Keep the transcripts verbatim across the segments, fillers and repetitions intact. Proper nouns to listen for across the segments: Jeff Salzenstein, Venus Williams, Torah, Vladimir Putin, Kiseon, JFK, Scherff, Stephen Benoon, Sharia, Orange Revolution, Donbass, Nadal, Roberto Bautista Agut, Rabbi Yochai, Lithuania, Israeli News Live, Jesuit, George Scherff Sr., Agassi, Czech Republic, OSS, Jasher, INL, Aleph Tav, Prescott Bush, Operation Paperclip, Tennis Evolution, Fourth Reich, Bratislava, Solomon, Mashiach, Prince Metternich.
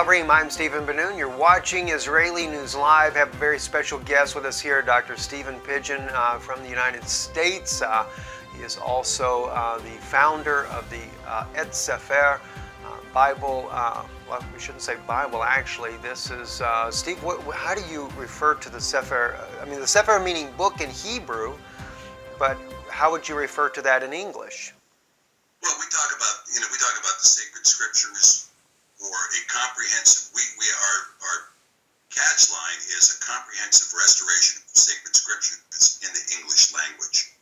covering. I'm Stephen Benoon. You're watching Israeli News Live. I have a very special guest with us here, Doctor Stephen Pidgeon uh, from the United States. Uh, he is also uh, the founder of the Cepher uh, uh, Bible. Uh, well, we shouldn't say Bible, actually. This is, uh, Steve, what, how do you refer to the Cepher? I mean, the Cepher meaning book in Hebrew, but how would you refer to that in English? Well, we talk about, you know, we talk about the sacred scriptures, or a comprehensive, we, we are, our catchline is a comprehensive restoration of sacred scriptures in the English language.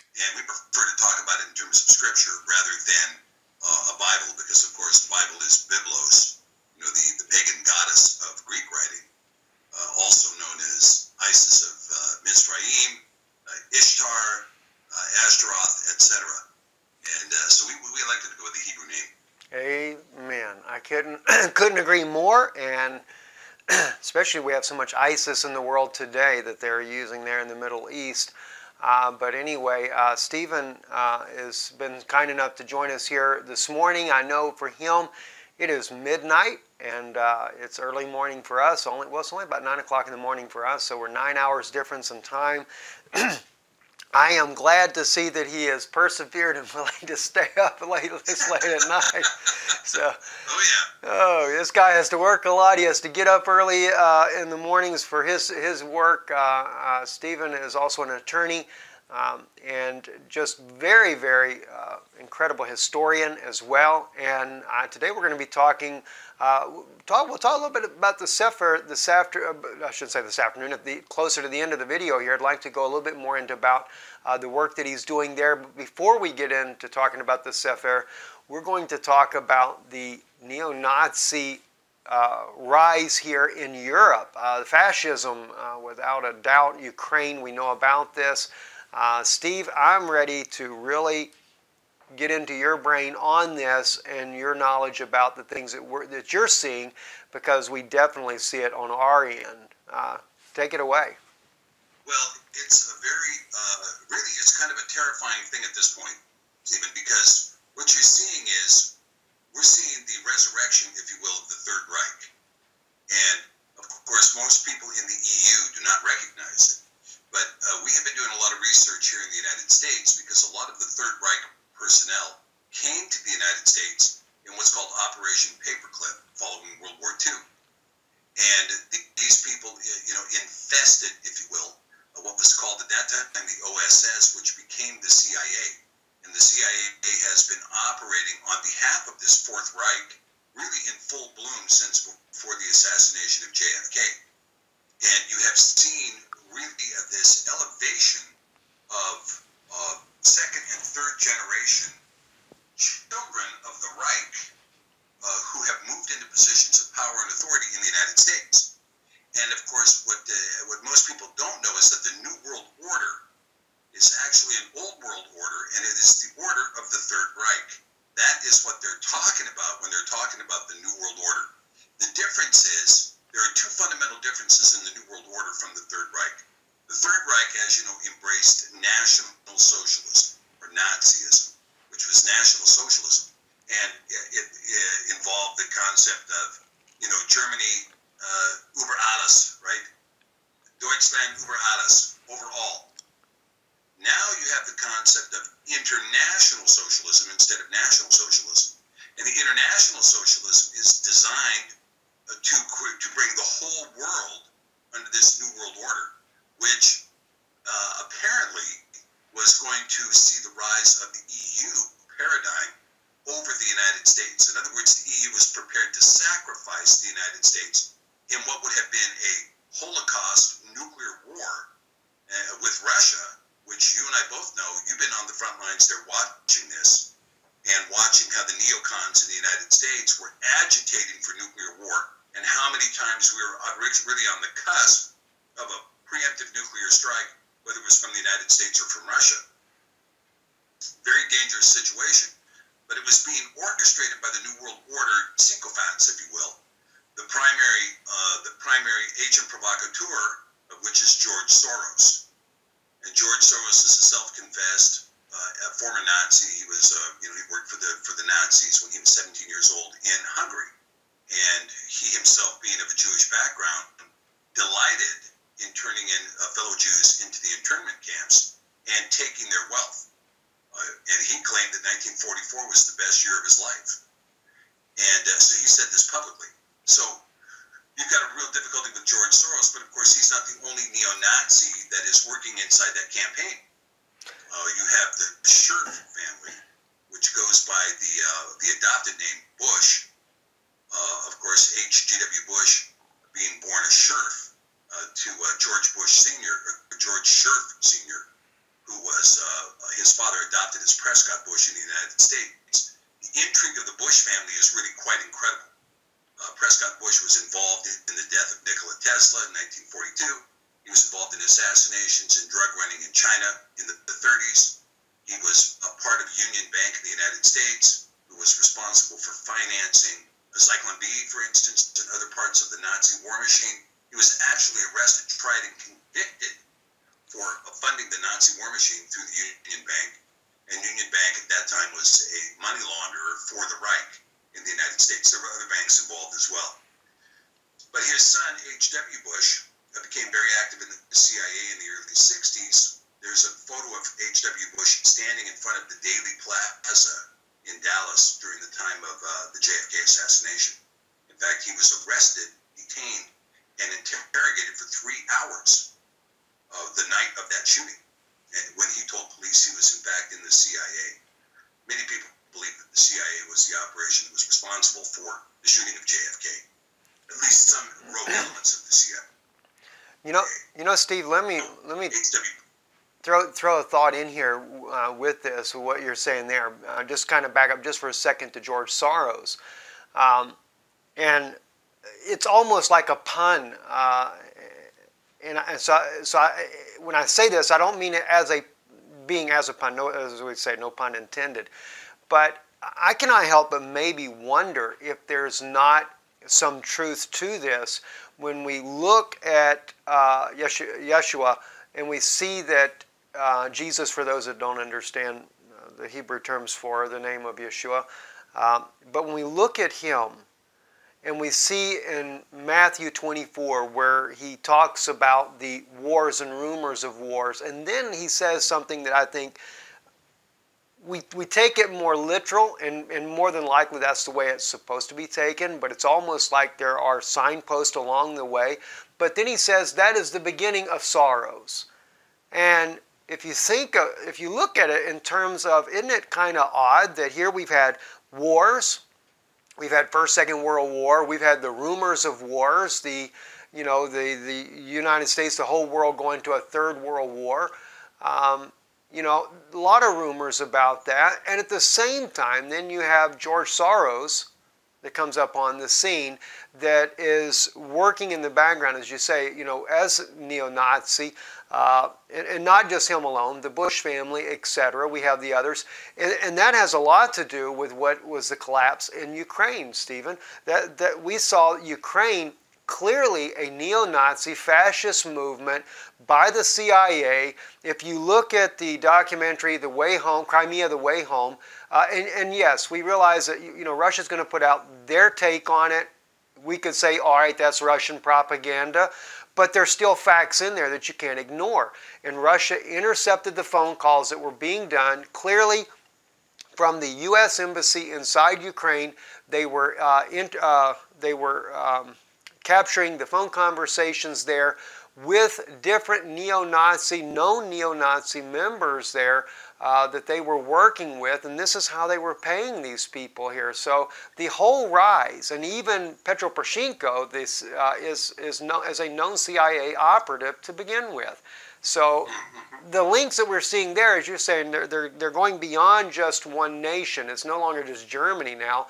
And we prefer to talk about it in terms of scripture rather than uh, a Bible, because of course the Bible is Biblos, you know, the, the pagan goddess of Greek writing, uh, also known as Isis of uh, Mizraim, uh, Ishtar, uh, Ashtaroth, et cetera. And uh, so we, we elected to go with the Hebrew name. Amen. I couldn't couldn't agree more. And especially we have so much ISIS in the world today that they're using there in the Middle East. Uh, but anyway, uh, Stephen uh, has been kind enough to join us here this morning. I know for him it is midnight, and uh, it's early morning for us. Only well, it's only about nine o'clock in the morning for us, so we're nine hours difference in time. I am glad to see that he has persevered and willing to stay up late this late at night. So, oh, yeah. Oh, this guy has to work a lot. He has to get up early uh, in the mornings for his, his work. Uh, uh, Stephen is also an attorney um, and just very, very uh, incredible historian as well. And uh, today we're going to be talking, uh, talk, we'll talk a little bit about the Cepher this afternoon. I shouldn't say this afternoon, at the, closer to the end of the video here. I'd like to go a little bit more into about Uh, the work that he's doing there. But before we get into talking about the Cepher, we're going to talk about the neo-Nazi uh, rise here in Europe. Uh, fascism, uh, without a doubt, Ukraine, we know about this. Uh, Steve, I'm ready to really get into your brain on this and your knowledge about the things that, we're, that you're seeing, because we definitely see it on our end. Uh, take it away. Well, it's a very, uh, really, it's kind of a terrifying thing at this point, Stephen, because what you're seeing is, we're seeing the resurrection, if you will, of the Third Reich. And, of course, most people in the E U do not recognize it. But uh, we have been doing a lot of research here in the United States, because a lot of the Third Reich personnel came to the United States in what's called Operation Paperclip following World War Two. And th these people, you know, infested, if you will, what was called at that time the O S S, which became the C I A. And the C I A has been operating on behalf of this Fourth Reich really in full bloom since before the assassination of J F K. And you have seen really this elevation of uh, second and third generation children of the Reich uh, who have moved into positions of power and authority in the United States. And of course, what the, what most people don't know is that the New World Order is actually an Old World Order, and it is the order of the Third Reich. That is what they're talking about when they're talking about the New World Order. The difference is, there are two fundamental differences in the New World Order from the Third Reich. The Third Reich, as you know, embraced National Socialism, or Nazism, which was National Socialism, and it, it, it involved the concept of, you know, Germany, Uh, über alles, right? Deutschland über alles, overall. Now you have the concept of international socialism instead of national socialism. And the international socialism is designed uh, to, to bring the whole world under this New World Order, which uh, apparently was going to see the rise of the E U paradigm over the United States. In other words, the E U was prepared to sacrifice the United States in what would have been a Holocaust nuclear war uh, with Russia, which you and I both know, you've been on the front lines there watching this and watching how the neocons in the United States were agitating for nuclear war, and how many times we were really on the cusp of a preemptive nuclear strike, whether it was from the United States or from Russia. Very dangerous situation, but it was being orchestrated by the New World Order sycophants, if you will. The primary, uh, the primary agent provocateur of which is George Soros, and George Soros is a self-confessed uh, former Nazi. He was, uh, you know, he worked for the for the Nazis when he was seventeen years old in Hungary, and he himself, being of a Jewish background, delighted in turning in uh, fellow Jews into the internment camps and taking their wealth. Uh, and he claimed that nineteen forty-four was the best year of his life. And uh, so he said this publicly. So you've got a real difficulty with George Soros, but of course he's not the only neo-Nazi that is working inside that campaign. Uh, you have the Scherff family, which goes by the, uh, the adopted name Bush. Uh, of course, H W Bush being born a Scherff uh, to uh, George Bush Senior, or George Scherff Senior, who was, uh, his father adopted as Prescott Bush in the United States. The intrigue of the Bush family is really quite incredible. Uh, Prescott Bush was involved in the death of Nikola Tesla in nineteen forty-two. He was involved in assassinations and drug running in China in the, the thirties. He was a part of Union Bank in the United States, who was responsible for financing Cyclone B, for instance, and other parts of the Nazi war machine. He was actually arrested, tried, and convicted for funding the Nazi war machine through the Union Bank. And Union Bank at that time was a money launderer for the Reich in the United States. There were other banks involved as well. But his son, H W Bush, became very active in the C I A in the early sixties. There's a photo of H W Bush standing in front of the Daily Plaza in Dallas during the time of uh, the J F K assassination. In fact, he was arrested, detained, and interrogated for three hours of the night of that shooting. And when he told police he was in fact in the C I A, many people believe that the C I A was the operation that was responsible for the shooting of J F K. At least some rogue elements of the C I A. You know, you know, Steve. Let me let me. Throw, throw a thought in here uh, with this, what you're saying there. Uh, just kind of back up just for a second to George Soros. Um, and it's almost like a pun. Uh, and I, so, so I, when I say this, I don't mean it as a being as a pun, no, as we say, no pun intended. But I cannot help but maybe wonder if there's not some truth to this when we look at uh, Yeshua and we see that Uh, Jesus, for those that don't understand uh, the Hebrew terms for the name of Yeshua, um, but when we look at him and we see in Matthew twenty-four where he talks about the wars and rumors of wars, and then he says something that I think we, we take it more literal, and, and more than likely that's the way it's supposed to be taken, but it's almost like there are signposts along the way. But then he says that is the beginning of sorrows. And if you think, of, if you look at it in terms of, isn't it kind of odd that here we've had wars, we've had First, Second World War, we've had the rumors of wars, the, you know, the the United States, the whole world going to a Third World War, um, you know, a lot of rumors about that, and at the same time, then you have George Soros that comes up on the scene that is working in the background, as you say, you know, as neo-Nazi. Uh, and, and not just him alone, the Bush family, et cetera. We have the others. And, and that has a lot to do with what was the collapse in Ukraine, Stephen. That, that we saw Ukraine clearly a neo-Nazi fascist movement by the C I A. If you look at the documentary, The Way Home, Crimea, The Way Home, uh, and, and yes, we realize that, you know, Russia's going to put out their take on it. We could say, all right, that's Russian propaganda. But there's still facts in there that you can't ignore. And Russia intercepted the phone calls that were being done clearly from the U S embassy inside Ukraine. They were uh, in, uh, they were um, capturing the phone conversations there with different neo-Nazi, known neo-Nazi members there uh, that they were working with, and this is how they were paying these people here. So the whole rise, and even Petro Poroshenko, this uh, is is known as a known C I A operative to begin with. So the links that we're seeing there, as you're saying, they're they're, they're going beyond just one nation. It's no longer just Germany now.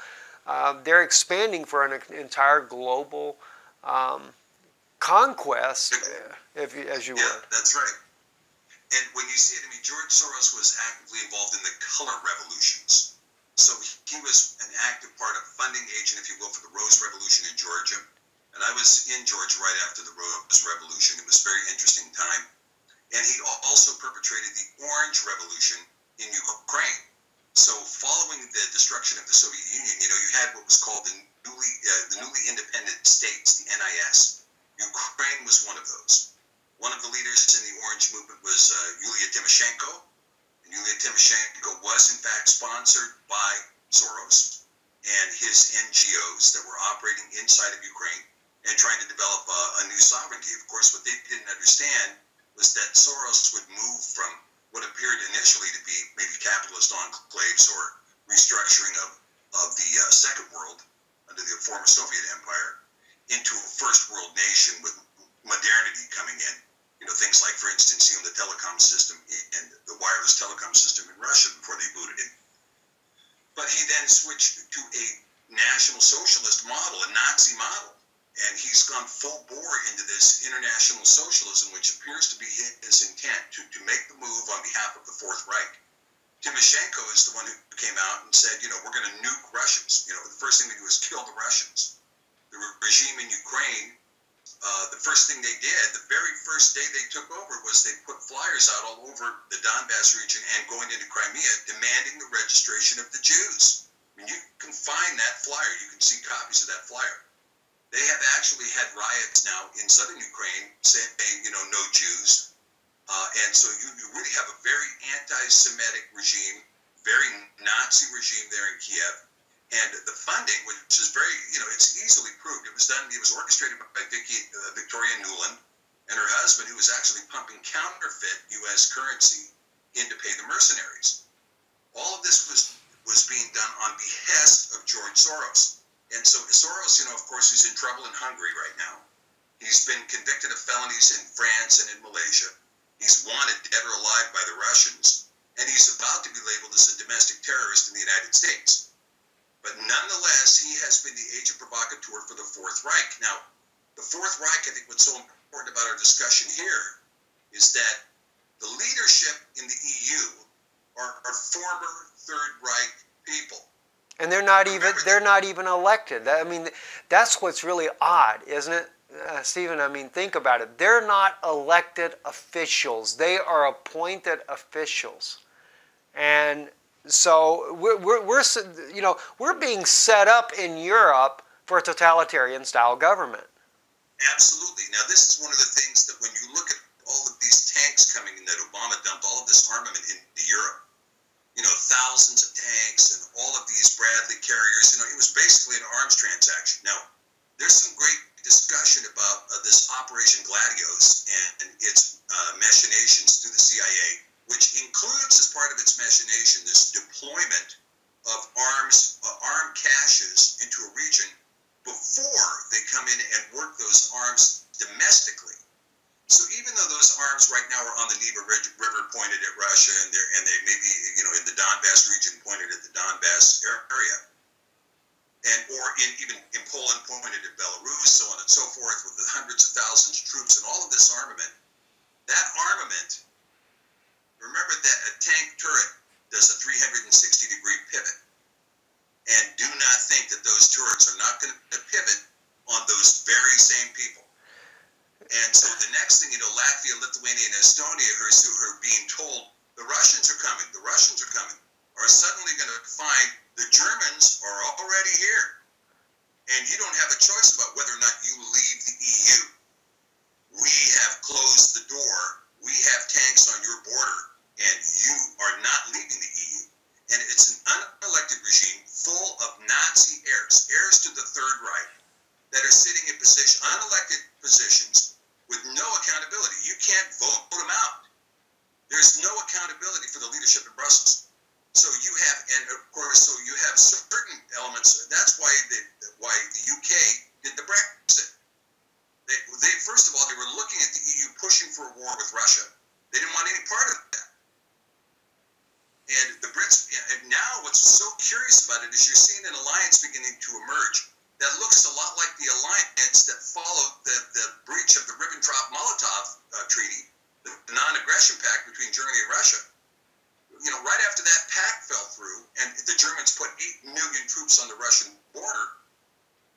Uh, they're expanding for an entire global Um, conquest, if you, as you yeah, were. That's right. And when you see it, I mean, George Soros was actively involved in the color revolutions. So he, he was an active part of funding agent, if you will, for the Rose Revolution in Georgia. And I was in Georgia right after the Rose Revolution. It was a very interesting time. And he also perpetrated the Orange Revolution in Ukraine. So following the destruction of the Soviet Union, you know, you had what was called the newly uh, the newly independent states, the N I S. Ukraine was one of those. One of the leaders in the Orange Movement was uh, Yulia Tymoshenko. And Yulia Tymoshenko was, in fact, sponsored by Soros and his N G Os that were operating inside of Ukraine and trying to develop a, a new sovereignty. Of course, what they didn't understand was that Soros would move from what appeared initially to be maybe capitalist enclaves or restructuring of, of the uh, Second World under the former Soviet Empire into a First World nation with modernity coming in. You know, things like, for instance, you know, the telecom system and the wireless telecom system in Russia before they booted it. But he then switched to a national socialist model, a Nazi model. And he's gone full bore into this international socialism, which appears to be his intent to, to make the move on behalf of the Fourth Reich. Tymoshenko is the one who came out and said, you know, we're going to nuke Russians. You know, the first thing we do is kill the Russians. The re regime in Ukraine, uh, the first thing they did, the very first day they took over, was they put flyers out all over the Donbass region and going into Crimea, demanding the registration of the Jews. I mean, you can find that flyer. You can see copies of that flyer. They have actually had riots now in southern Ukraine saying, you know, no Jews. Uh, and so you, you really have a very anti-Semitic regime, very Nazi regime there in Kiev. And the funding, which is very, you know, it's easily proved. It was done, it was orchestrated by Vicky, uh, Victoria Nuland and her husband, who was actually pumping counterfeit U S currency in to pay the mercenaries. All of this was, was being done on behest of George Soros. And so Soros, you know, of course, he's in trouble in Hungary right now. He's been convicted of felonies in France and in Malaysia. He's wanted dead or alive by the Russians. And he's about to be labeled as a domestic terrorist in the United States. But nonetheless, he has been the agent provocateur for the Fourth Reich. Now, the Fourth Reich, I think what's so important about our discussion here is that the leadership in the E U are, are former Third Reich people. And they're not even—they're not even elected. I mean, that's what's really odd, isn't it, uh, Stephen? I mean, think about it. They're not elected officials. They are appointed officials, and so we're—you we're, we're, know—we're being set up in Europe for a totalitarian-style government. Absolutely. Now, this is one of the things that when you look at all of these tanks coming in that Obama dumped all of this armament into Europe. You know, thousands of tanks and all of these Bradley carriers. You know, it was basically an arms transaction. Now, there's some great discussion about uh, this Operation Gladios and, and its uh, machinations through the C I A, which includes as part of its machination this deployment of arms, uh, armed caches into a region before they come in and work those arms domestically. So even though those arms right now are on the Dnieper River pointed at Russia and they're and they may be, you know, in the Donbass region pointed at the Donbass area, and or in even in Poland pointed at Belarus, so on and so forth, with the hundreds of thousands of troops and all of this armament, that armament, remember that a tank turret does a three hundred sixty degree pivot. And do not think that those turrets are not going to pivot on those very same people. And so the next thing, you know, Latvia, Lithuania, and Estonia, who are being told the Russians are coming, the Russians are coming, are suddenly going to find the Germans are already here. And you don't have a choice about whether or not you leave the E U. We have closed the door. We have tanks on your border, and you are not leaving the E U. And it's an unelected regime full of Nazi heirs, heirs to the Third Reich, that are sitting in position, unelected positions, with no accountability. You can't vote them out. There's no accountability for the leadership in Brussels. So you have, and of course, so you have certain elements. That's why the why the U K did the Brexit. They, they first of all, they were looking at the E U pushing for a war with Russia. They didn't want any part of that. And the Brits. And now, what's so curious about it is you're seeing an alliance beginning to emerge that looks a lot like the alliance that followed the, the breach of the Ribbentrop-Molotov uh, Treaty, the non-aggression pact between Germany and Russia. You know, right after that pact fell through and the Germans put eight million troops on the Russian border,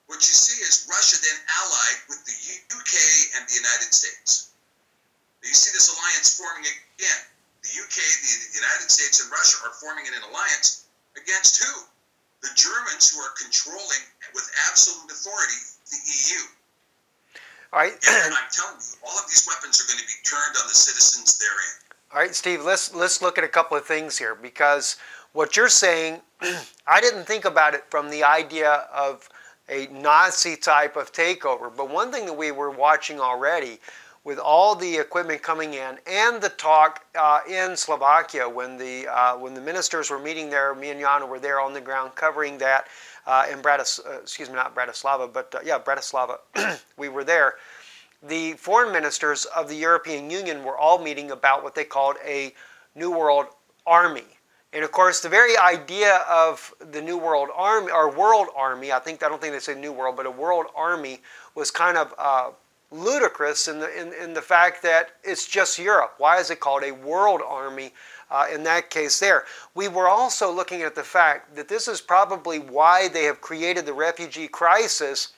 what you see is Russia then allied with the U K and the United States. You see this alliance forming again. The U K, the, the United States, and Russia are forming an alliance against who? the Germans who are controlling with absolute authority the E U. All right. And I'm telling you, all of these weapons are going to be turned on the citizens therein. All right, Steve, let's, let's look at a couple of things here, because what you're saying, I didn't think about it from the idea of a Nazi type of takeover. But one thing that we were watching already with all the equipment coming in and the talk uh, in Slovakia when the uh, when the ministers were meeting there, me and Jana were there on the ground covering that uh, in Bratis uh, excuse me, not Bratislava, but uh, yeah, Bratislava, we were there. The foreign ministers of the European Union were all meeting about what they called a New World Army. And of course, the very idea of the New World Army, or World Army, I think I don't think they said New World, but a World Army was kind of uh, ludicrous in the in, in the fact that it's just Europe. Why is it called a world army uh, in that case there? We were also looking at the fact that this is probably why they have created the refugee crisis,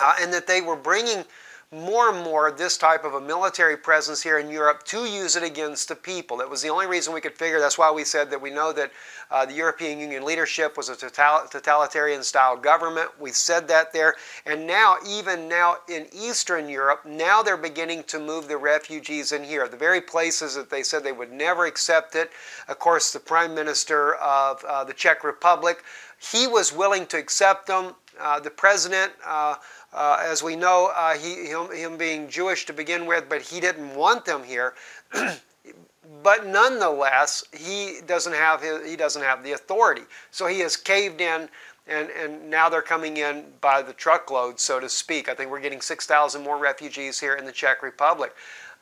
uh, and that they were bringing more and more this type of a military presence here in Europe to use it against the people. That was the only reason we could figure. That's why we said that we know that uh, the European Union leadership was a total, totalitarian style government. We said that there. And now, even now in Eastern Europe, now they're beginning to move the refugees in here, the very places that they said they would never accept it. Of course, the Prime Minister of uh, the Czech Republic, he was willing to accept them. Uh, the President, uh, Uh, as we know, uh, he, him, him being Jewish to begin with, but he didn't want them here. But nonetheless, he doesn't have his, he doesn't have the authority. So he has caved in, and, and now they're coming in by the truckload, so to speak. I think we're getting six thousand more refugees here in the Czech Republic.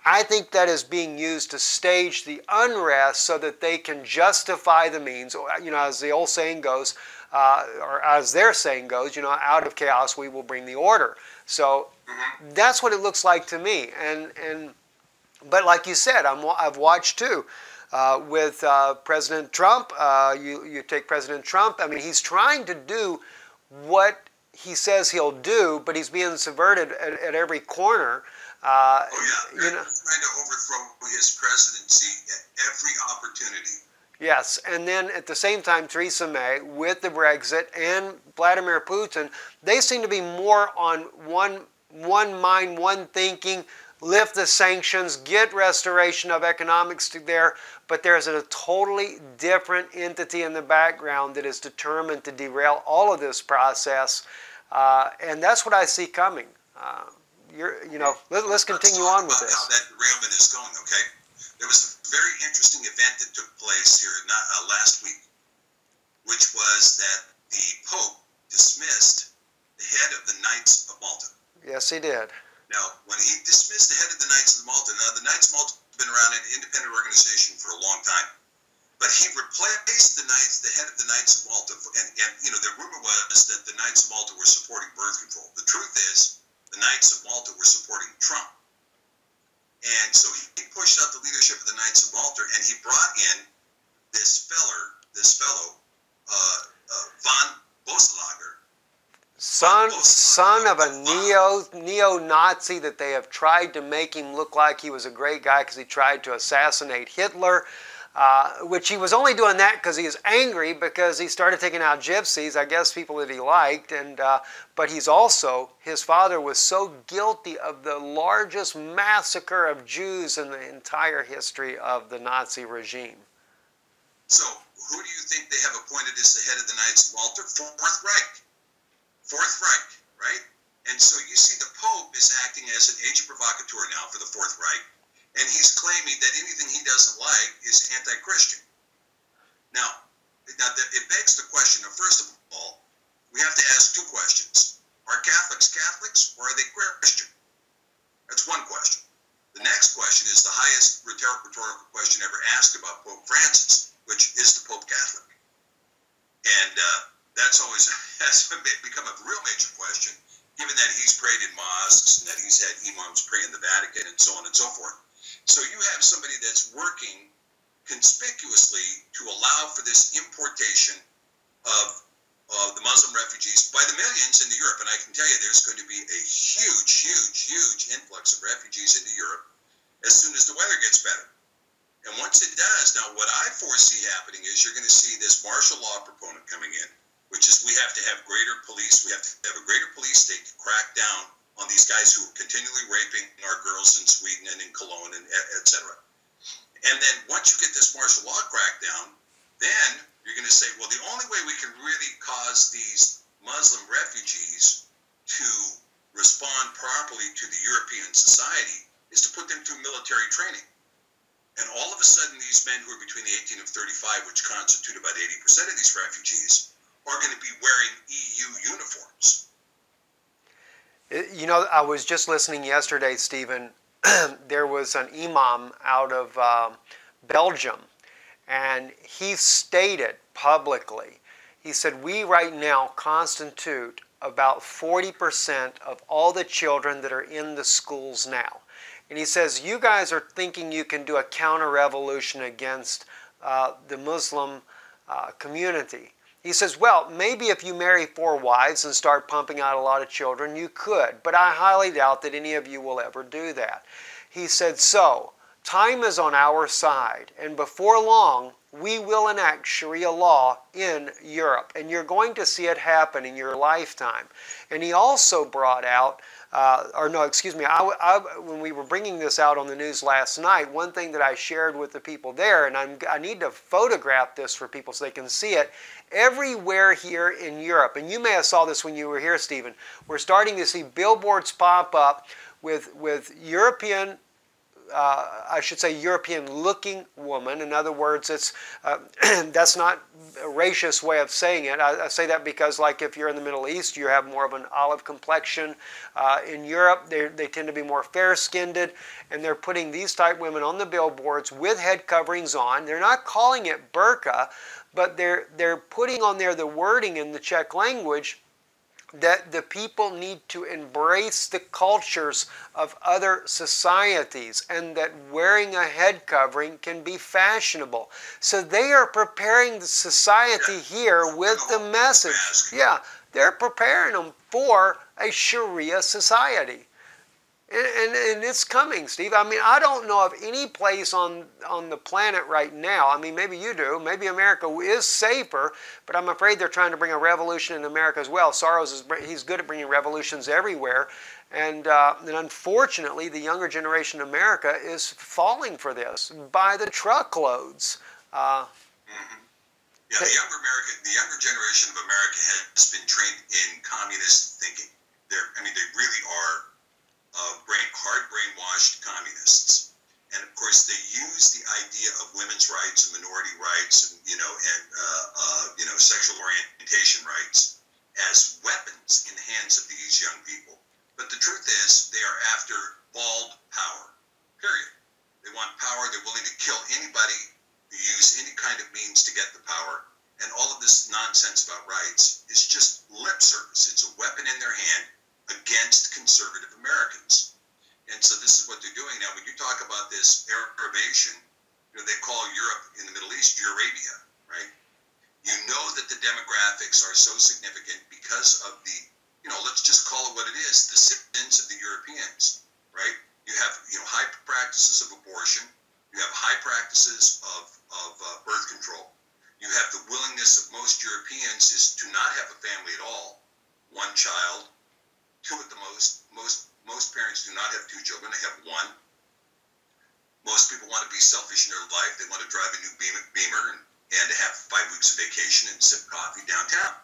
I think that is being used to stage the unrest so that they can justify the means. You know, as the old saying goes, Uh, or as their saying goes, you know, out of chaos we will bring the order. So that's what it looks like to me. And and but like you said, I'm, I've watched too uh, with uh, President Trump. Uh, you you take President Trump. I mean, he's trying to do what he says he'll do, but he's being subverted at, at every corner. Uh, oh yeah, you know, he's trying to overthrow his presidency at every opportunity. Yes, and then at the same time, Theresa May, with the Brexit, and Vladimir Putin, they seem to be more on one, one mind, one thinking, lift the sanctions, get restoration of economics to there, but there's a totally different entity in the background that is determined to derail all of this process, uh, and that's what I see coming. Uh, you're, you know, let, let's continue on with this. How that derailment is going, okay? There was a very interesting event that took place here not, uh, last week, which was that the Pope dismissed the head of the Knights of Malta. Yes, he did. Now, when he dismissed the head of the Knights of Malta, now the Knights of Malta have been around an independent organization for a long time, but he replaced the Knights, the head of the Knights of Malta, and, and you know, the rumor was that the Knights of Malta were supporting birth control. The truth is, the Knights of Malta were supporting Trump. And so he pushed out the leadership of the Knights of Malta, and he brought in this feller, this fellow, uh, uh, von Boslager. Son, von son of a neo, neo-Nazi that they have tried to make him look like he was a great guy because he tried to assassinate Hitler, uh, which he was only doing that because he was angry because he started taking out gypsies, I guess people that he liked, and uh, but he's also, his father was so guilty of the largest massacre of Jews in the entire history of the Nazi regime. So, who do you think they have appointed as the head of the Knights of Malta? Fourth Reich. Fourth Reich, right? And so you see the Pope is acting as an agent provocateur now for the Fourth Reich, and he's claiming that anything he doesn't like is anti-Christian. Now, now it begs the question of, first of all, we have to ask two questions. Are Catholics Catholics or are they Christian? That's one question. The next question is the highest rhetorical question ever asked about Pope Francis, which is the Pope Catholic? And uh, that's always has become a real major question, given that he's prayed in mosques and that he's had imams pray in the Vatican and so on and so forth. So you have somebody that's working conspicuously to allow for this importation of of the Muslim refugees by the millions into Europe. And I can tell you there's going to be a huge, huge, huge influx of refugees into Europe as soon as the weather gets better. And once it does, now what I foresee happening is you're going to see this martial law proponent coming in, which is we have to have greater police. We have to have a greater police state to crack down on these guys who are continually raping our girls in Sweden and in Cologne and et cetera. And then once you get this martial law crackdown, then you're going to say, well, the only way we can really cause these Muslim refugees to respond properly to the European society is to put them through military training. And all of a sudden, these men who are between the eighteen and thirty-five, which constitute about eighty percent of these refugees, are going to be wearing E U uniforms. You know, I was just listening yesterday, Stephen. There was an imam out of um, Belgium, and he stated publicly, he said, we right now constitute about forty percent of all the children that are in the schools now. And he says, you guys are thinking you can do a counter-revolution against uh, the Muslim uh, community. He says, well, maybe if you marry four wives and start pumping out a lot of children, you could. But I highly doubt that any of you will ever do that. He said, so, time is on our side. And before long, we will enact Sharia law in Europe. And you're going to see it happen in your lifetime. And he also brought out, uh, or no, excuse me, I, I, when we were bringing this out on the news last night, one thing that I shared with the people there, and I'm, I need to photograph this for people so they can see it, everywhere here in Europe, and you may have saw this when you were here, Stephen, we're starting to see billboards pop up with, with European, uh, I should say European-looking woman. In other words, it's, uh, that's not a racist way of saying it. I, I say that because, like, if you're in the Middle East, you have more of an olive complexion. Uh, in Europe, they, they tend to be more fair-skinned, and they're putting these type women on the billboards with head coverings on. They're not calling it burqa, but they're, they're putting on there the wording in the Czech language that the people need to embrace the cultures of other societies and that wearing a head covering can be fashionable. So they are preparing the society yeah. here with the message. Yeah, they're preparing them for a Sharia society. And, and, and it's coming, Steve. I mean, I don't know of any place on, on the planet right now. I mean, maybe you do. Maybe America is safer, but I'm afraid they're trying to bring a revolution in America as well. Soros, is, he's good at bringing revolutions everywhere. And, uh, and unfortunately, the younger generation in America is falling for this by the truckloads. Uh, mm-hmm. Yeah, the younger, American, the younger generation of America has been trained in communist thinking. They're, I mean, they really are... Uh, brain, hard brainwashed communists, and of course they use the idea of women's rights and minority rights, and you know, and uh, uh, you know, sexual orientation rights as weapons in the hands of these young people. But the truth is, they are after bald power. Period. They want power. They're willing to kill anybody who use any kind of means to get the power. And all of this nonsense about rights is just lip service. It's a weapon in their hand against conservative Americans. And so this is what they're doing now. When you talk about this Arabation, you know, they call Europe in the Middle East Eurabia, right? You know that the demographics are so significant because of the, you know, let's just call it what it is, the sins of the Europeans, right? You have, you know, high practices of abortion. You have high practices of, of uh, birth control. You have the willingness of most Europeans is to not have a family at all, one child, two at the most. Most most parents do not have two children. They have one. Most people want to be selfish in their life. They want to drive a new Beamer and, and have five weeks of vacation and sip coffee downtown.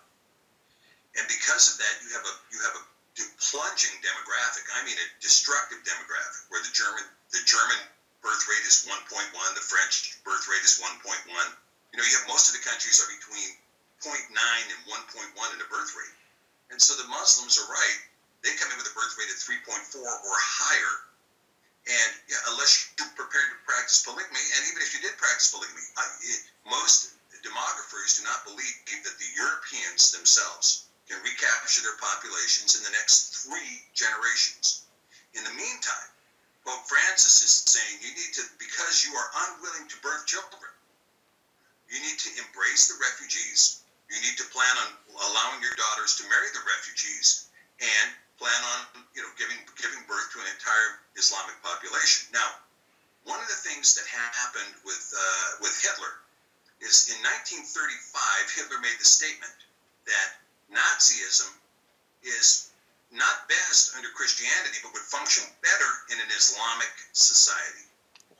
And because of that, you have a you have a plunging demographic. I mean, a destructive demographic where the German the German birth rate is one point one. The French birth rate is one point one. You know, you have most of the countries are between zero point nine and one point one in the birth rate. And so the Muslims are right. They come in with a birth rate of three point four or higher, and yeah, unless you're prepared to practice polygamy, and even if you did practice polygamy, I, it, most demographers do not believe that the Europeans themselves can recapture their populations in the next three generations. In the meantime, Pope Francis is saying you need to, because you are unwilling to birth children, you need to embrace the refugees, you need to plan on allowing your daughters to marry the refugees, and plan on, you know, giving giving birth to an entire Islamic population. Now, one of the things that happened with uh, with Hitler is in nineteen thirty-five, Hitler made the statement that Nazism is not best under Christianity, but would function better in an Islamic society.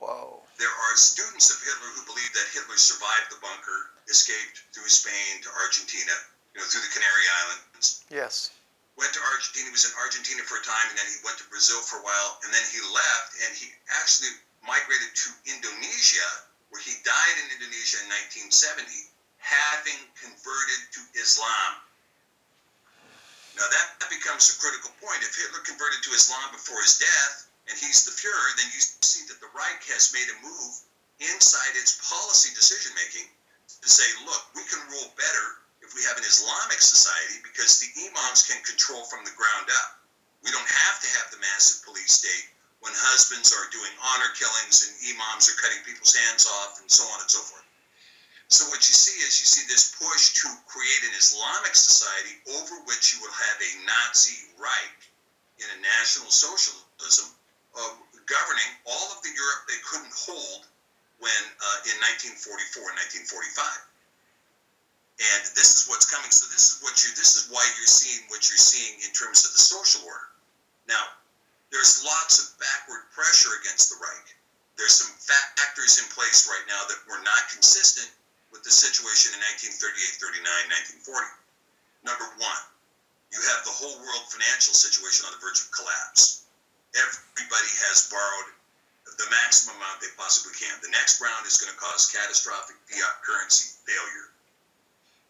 Whoa. There are students of Hitler who believe that Hitler survived the bunker, escaped through Spain to Argentina, you know, through the Canary Islands. Yes. Went to Argentina, he was in Argentina for a time, and then he went to Brazil for a while, and then he left, and he actually migrated to Indonesia, where he died in Indonesia in nineteen seventy, having converted to Islam. Now that, that becomes a critical point. If Hitler converted to Islam before his death, and he's the Fuhrer, then you see that the Reich has made a move inside its policy decision-making to say, look, we can rule better if we have an Islamic society because the imams can control from the ground up. We don't have to have the massive police state when husbands are doing honor killings and imams are cutting people's hands off and so on and so forth. So what you see is you see this push to create an Islamic society over which you will have a Nazi Reich in a national socialism uh, governing all of the Europe they couldn't hold when uh, in nineteen forty-four and nineteen forty-five. And this is what's coming. So this is what you. This is why you're seeing what you're seeing in terms of the social order. Now, there's lots of backward pressure against the Reich. There's some factors in place right now that were not consistent with the situation in nineteen thirty-eight, thirty-nine, nineteen forty. Number one, you have the whole world financial situation on the verge of collapse. Everybody has borrowed the maximum amount they possibly can. The next round is going to cause catastrophic fiat currency failure.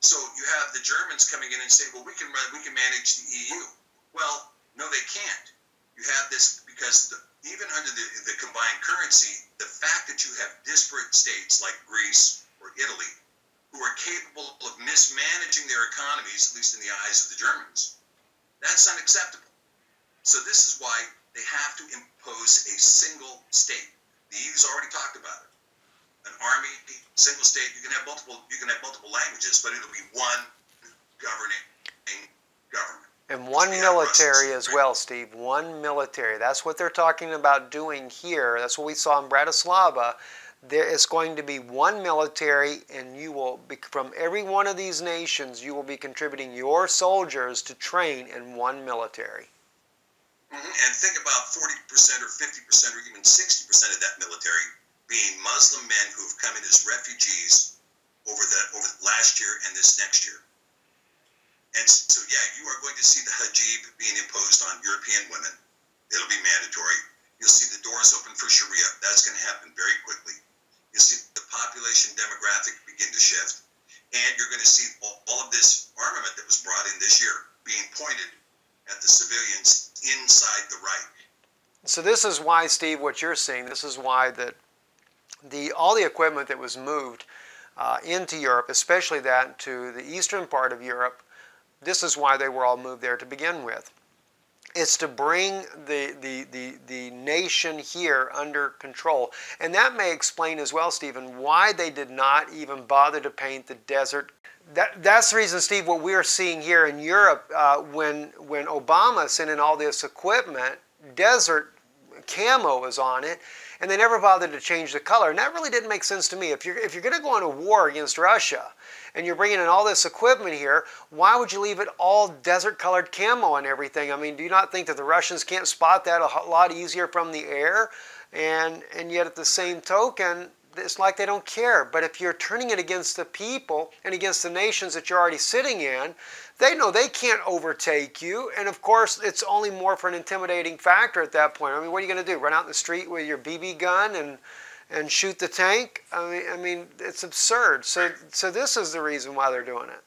So you have the Germans coming in and say, well, we can run, we can manage the E U. Well, no, they can't. You have this because the, even under the, the combined currency, the fact that you have disparate states like Greece or Italy, who are capable of mismanaging their economies, at least in the eyes of the Germans. That's unacceptable. So this is why they have to impose a single state. The E U's already talked about it. An army, single state, you can have multiple you can have multiple languages, but it'll be one governing government. And one military as well, Steve. One military. That's what they're talking about doing here. That's what we saw in Bratislava. There is going to be one military, and you will be, from every one of these nations, you will be contributing your soldiers to train in one military. Mm-hmm. And think about forty percent or fifty percent or even sixty percent of that military being Muslim men who have come in as refugees over the over last year and this next year. And so, yeah, you are going to see the hijab being imposed on European women. It'll be mandatory. You'll see the doors open for Sharia. That's going to happen very quickly. You'll see the population demographic begin to shift. And you're going to see all of this armament that was brought in this year being pointed at the civilians inside the Reich. So this is why, Steve, what you're seeing, this is why that the all the equipment that was moved uh, into Europe, especially that to the eastern part of Europe, this is why they were all moved there to begin with. It's to bring the, the, the, the nation here under control. And that may explain as well, Stephen, why they did not even bother to paint the desert. That, that's the reason, Steve, what we're seeing here in Europe, uh, when, when Obama sent in all this equipment, desert camo was on it, and they never bothered to change the color. And that really didn't make sense to me. If you're, if you're going to go into war against Russia, and you're bringing in all this equipment here, why would you leave it all desert-colored camo and everything? I mean, do you not think that the Russians can't spot that a lot easier from the air? And, and yet at the same token, it's like they don't care. But if you're turning it against the people and against the nations that you're already sitting in, they know they can't overtake you. And of course, it's only more for an intimidating factor at that point. I mean, what are you going to do? Run out in the street with your B B gun and... and shoot the tank? I mean, I mean, it's absurd. So, so this is the reason why they're doing it.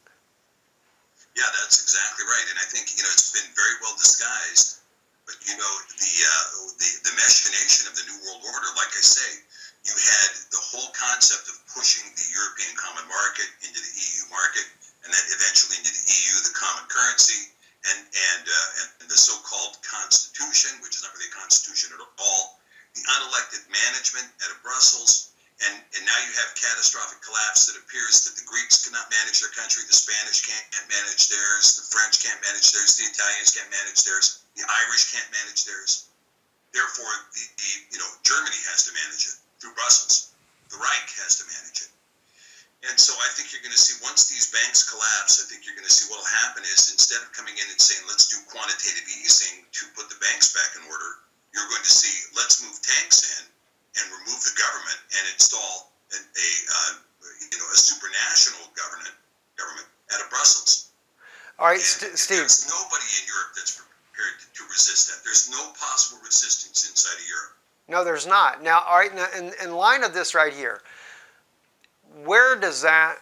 Yeah, that's exactly right. And I think, you know, it's been very well disguised. But, you know, the, uh, the, the machination of the New World Order, like I say, you had the whole concept of pushing the European common market into the E U market, and then eventually into the E U, the common currency, and, and, uh, and the so-called constitution, which is not really a constitution at all, the unelected management out of Brussels, and, and now you have catastrophic collapse that appears that the Greeks cannot manage their country, the Spanish can't manage theirs, the French can't manage theirs, the Italians can't manage theirs, the Irish can't manage theirs. Therefore, the, the you know Germany has to manage it through Brussels. The Reich has to manage it. And so I think you're going to see, once these banks collapse, I think you're going to see what will happen is, instead of coming in and saying, let's do quantitative easing to put the banks back in order, you're going to see, let's move tanks in and remove the government and install a, a uh, you know, a supranational government, government out of Brussels. All right, St Steve. There's nobody in Europe that's prepared to, to resist that. There's no possible resistance inside of Europe. No, there's not. Now, all right, in, in line of this right here, where does that,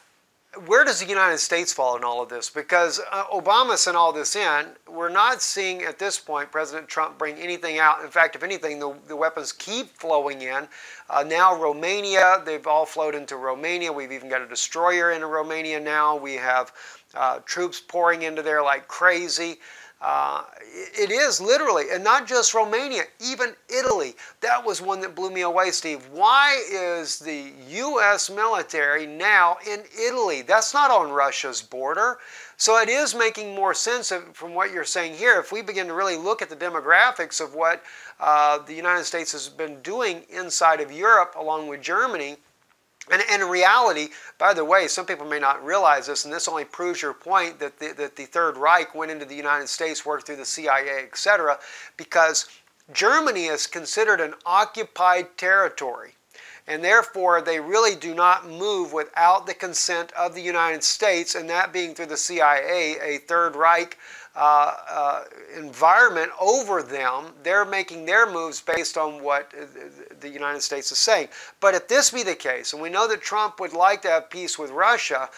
where does the United States fall in all of this? Because uh, Obama sent all this in. We're not seeing at this point President Trump bring anything out. In fact, if anything, the, the weapons keep flowing in. Uh, now Romania, they've all flowed into Romania. We've even got a destroyer in Romania now. We have uh, troops pouring into there like crazy. Uh, it is literally, and not just Romania, even Italy. That was one that blew me away, Steve. Why is the U S military now in Italy? That's not on Russia's border. So it is making more sense of, from what you're saying here. If we begin to really look at the demographics of what uh, the United States has been doing inside of Europe along with Germany, and, and in reality, by the way, some people may not realize this, and this only proves your point that the, that the Third Reich went into the United States, worked through the C I A, et cetera, because Germany is considered an occupied territory, and therefore they really do not move without the consent of the United States, and that being through the C I A, a Third Reich Uh, uh, environment over them. They're making their moves based on what the United States is saying. But if this be the case, and we know that Trump would like to have peace with Russia,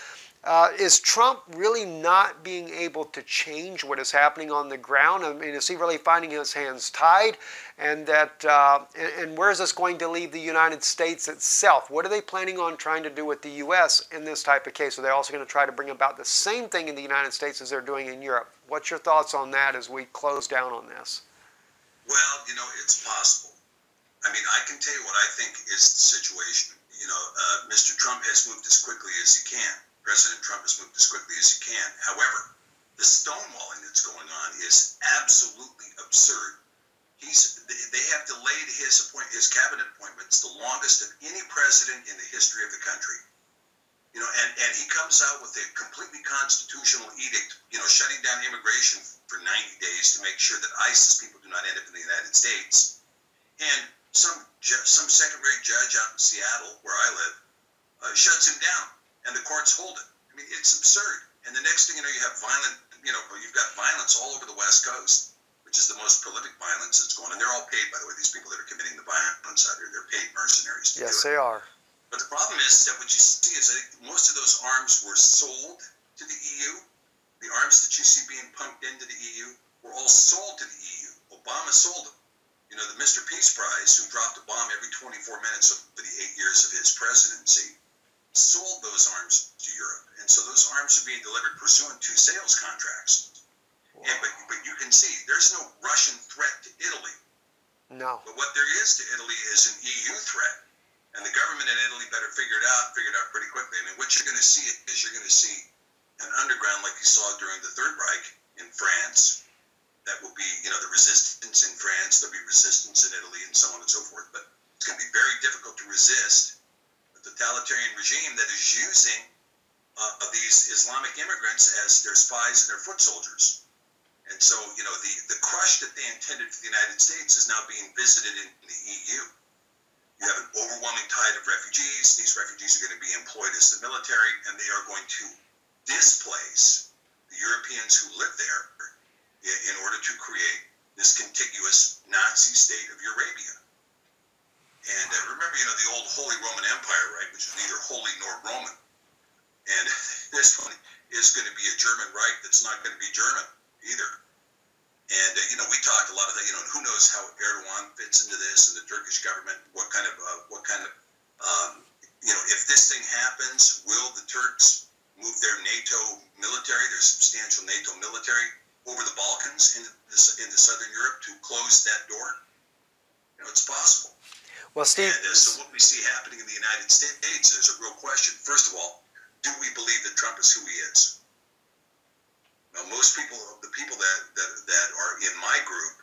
uh, is Trump really not being able to change what is happening on the ground? I mean, is he really finding his hands tied? And that, uh, and, and where is this going to leave the United States itself? What are they planning on trying to do with the U S in this type of case? Are they also going to try to bring about the same thing in the United States as they're doing in Europe? What's your thoughts on that as we close down on this? Well, you know, it's possible. I mean, I can tell you what I think is the situation. You know, uh, Mister Trump has moved as quickly as he can. President Trump has moved as quickly as he can. However, the stonewalling that's going on is absolutely absurd. He's, they have delayed his appoint, his cabinet appointments the longest of any president in the history of the country. You know, and, and he comes out with a completely constitutional edict, you know, shutting down immigration for ninety days to make sure that ISIS people do not end up in the United States. And some some second-rate judge out in Seattle, where I live, uh, shuts him down, and the courts hold it. I mean, it's absurd. And the next thing you know, you have violent, you know, you've got violence all over the West Coast, which is the most prolific violence that's going on. And they're all paid, by the way. These people that are committing the violence out here, they're paid mercenaries. To yes, do it. They are. But the problem is that what you see is, I think most of those arms were sold to the E U. The arms that you see being pumped into the E U were all sold to the E U. Obama sold them. You know, the Mister Peace Prize, who dropped a bomb every twenty-four minutes over the eight years of his presidency, sold those arms to Europe. And so those arms are being delivered pursuant to sales contracts. And, but, but you can see there's no Russian threat to Italy. No. But what there is to Italy is an E U threat. And the government in Italy better figure it out, figure it out pretty quickly. I mean, what you're going to see is you're going to see an underground like you saw during the Third Reich in France. That will be, you know, the resistance in France. There'll be resistance in Italy and so on and so forth. But it's going to be very difficult to resist a totalitarian regime that is using uh, these Islamic immigrants as their spies and their foot soldiers. And so, you know, the, the crush that they intended for the United States is now being visited in the E U. You have an overwhelming tide of refugees. These refugees are going to be employed as the military, and they are going to displace the Europeans who live there in order to create this contiguous Nazi state of Eurabia. And uh, remember, you know, the old Holy Roman Empire, right, which is neither holy nor Roman. And this one is going to be a German Reich that's not going to be German either. And, uh, you know, we talked a lot of that, you know, who knows how Erdogan fits into this and the Turkish government, what kind of, uh, what kind of, um, you know, if this thing happens, will the Turks move their NATO military, their substantial NATO military, over the Balkans into, this, into Southern Europe to close that door? You know, it's possible. Well, Steve, and, uh, so what we see happening in the United States is a real question. First of all, do we believe that Trump is who he is? Now, most people, the people that, that, that are in my group,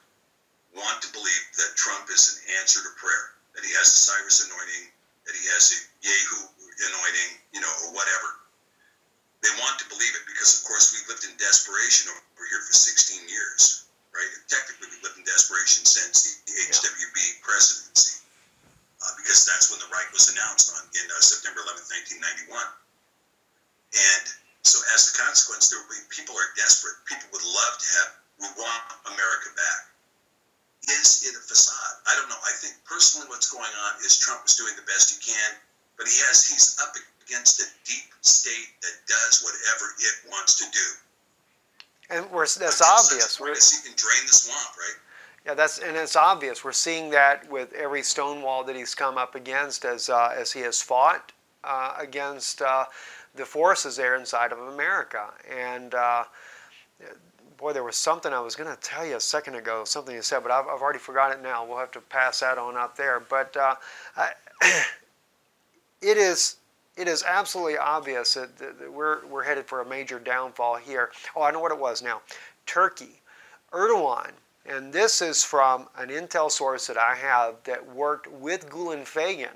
want to believe that Trump is an answer to prayer, that he has the Cyrus anointing, that he has a Yehu anointing, you know, or whatever. They want to believe it because, of course, we've lived in desperation over here for sixteen years, right? Technically, we've lived in desperation since the H W B presidency, uh, because that's when the Reich was announced on in uh, September eleventh, nineteen ninety-one. And so as a consequence, there will be, people are desperate. People would love to have, we want America back. Is it a facade? I don't know. I think personally what's going on is Trump is doing the best he can, but he has, he's up against a deep state that does whatever it wants to do. And we're, that's obvious. We're, he can drain the swamp, right? Yeah, that's, and it's obvious. We're seeing that with every stonewall that he's come up against as, uh, as he has fought uh, against uh, the forces there inside of America. And uh, boy, there was something I was going to tell you a second ago, something you said, but I've, I've already forgotten it now. We'll have to pass that on up there. But uh, I, it is... It is absolutely obvious that, that, that we're, we're headed for a major downfall here. Oh, I know what it was now. Turkey. Erdogan, and this is from an intel source that I have that worked with Gulen Fagan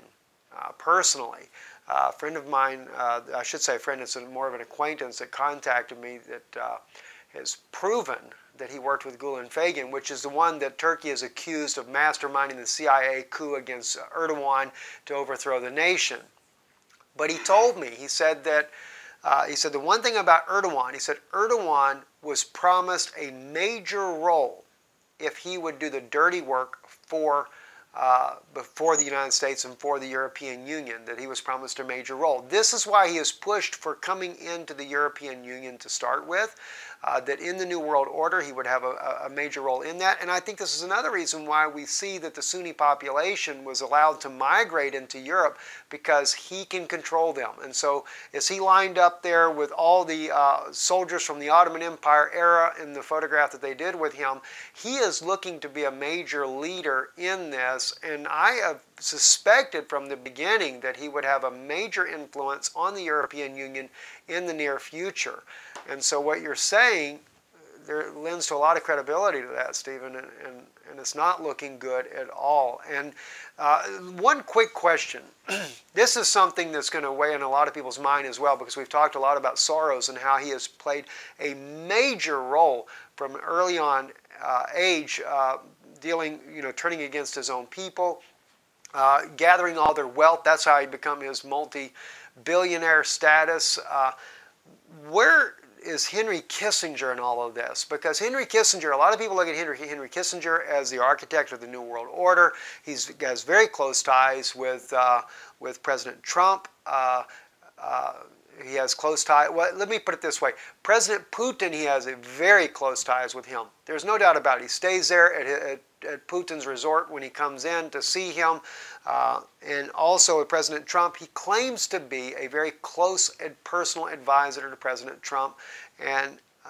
uh, personally. Uh, a friend of mine, uh, I should say a friend, it's more of an acquaintance that contacted me that uh, has proven that he worked with Gulen Fagan, which is the one that Turkey is accused of masterminding the C I A coup against Erdogan to overthrow the nation. But he told me, he said that, uh, he said the one thing about Erdogan, he said Erdogan was promised a major role if he would do the dirty work for, uh, for the United States and for the European Union, that he was promised a major role. This is why he is pushed for coming into the European Union to start with, uh, that in the New World Order he would have a, a major role in that. And I think this is another reason why we see that the Sunni population was allowed to migrate into Europe, because he can control them. And so is he lined up there with all the uh, soldiers from the Ottoman Empire era in the photograph that they did with him? He is looking to be a major leader in this, and I have suspected from the beginning that he would have a major influence on the European Union in the near future. And so what you're saying there lends to a lot of credibility to that, Stephen, and, and, and it's not looking good at all. And uh, one quick question. This is something that's going to weigh in a lot of people's mind as well, because we've talked a lot about Soros and how he has played a major role from early on uh, age, uh, dealing, you know, turning against his own people, uh, gathering all their wealth. That's how he became his multi-billionaire status. Uh, where... is Henry Kissinger in all of this? Because Henry Kissinger, a lot of people look at Henry, Henry Kissinger as the architect of the New World Order. He's, he has very close ties with, uh, with President Trump. Uh, uh, he has close ties. Well, let me put it this way. President Putin, he has a very close ties with him. There's no doubt about it. He stays there at, at, at Putin's resort when he comes in to see him. Uh, and also with President Trump, he claims to be a very close and personal advisor to President Trump. And uh,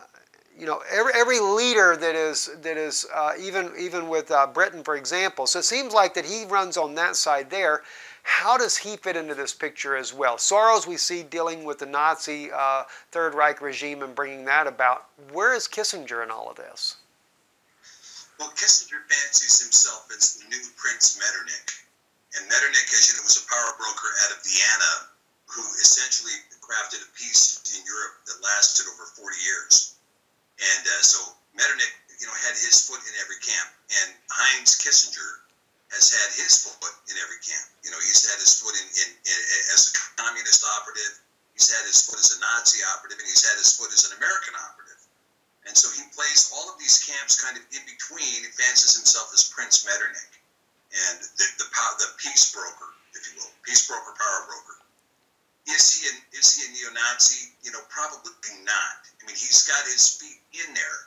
you know, every every leader that is that is uh, even even with uh, Britain, for example. So it seems like that he runs on that side there. How does he fit into this picture as well? Soros, we see dealing with the Nazi uh, Third Reich regime and bringing that about. Where is Kissinger in all of this? Well, Kissinger fancies himself as the new Prince Metternich. And Metternich, as you know, was a power broker out of Vienna who essentially crafted a peace in Europe that lasted over forty years. And uh, so Metternich, you know, had his foot in every camp. And Heinz Kissinger has had his foot in every camp. You know, he's had his foot in, in, in as a communist operative. He's had his foot as a Nazi operative, and he's had his foot as an American operative. And so he plays all of these camps kind of in between, and fancies himself as Prince Metternich. And the, the the peace broker, if you will, peace broker, power broker. Is he an, is he a neo-Nazi? You know, probably not. I mean, he's got his feet in there,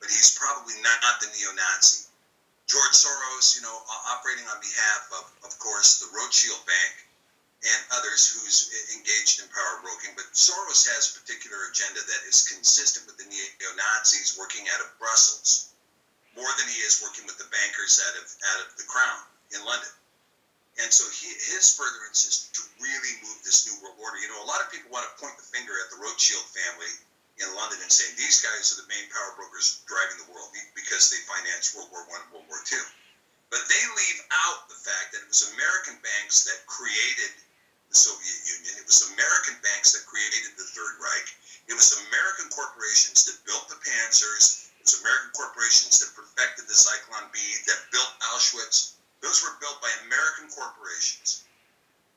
but he's probably not, not the neo-Nazi. George Soros, you know, operating on behalf of, of course, the Rothschild Bank and others who's engaged in power broking. But Soros has a particular agenda that is consistent with the neo-Nazis working out of Brussels, more than he is working with the bankers out of out of the Crown in London. And so he, his furtherance is to really move this New World Order. You know, a lot of people want to point the finger at the Rothschild family in London and say, these guys are the main power brokers driving the world because they financed World War One and World War Two. But they leave out the fact that it was American banks that created the Soviet Union. It was American banks that created the Third Reich. It was American corporations that built the Panzers. It was American corporations that perfected the Cyclone B, that built Auschwitz. Those were built by American corporations,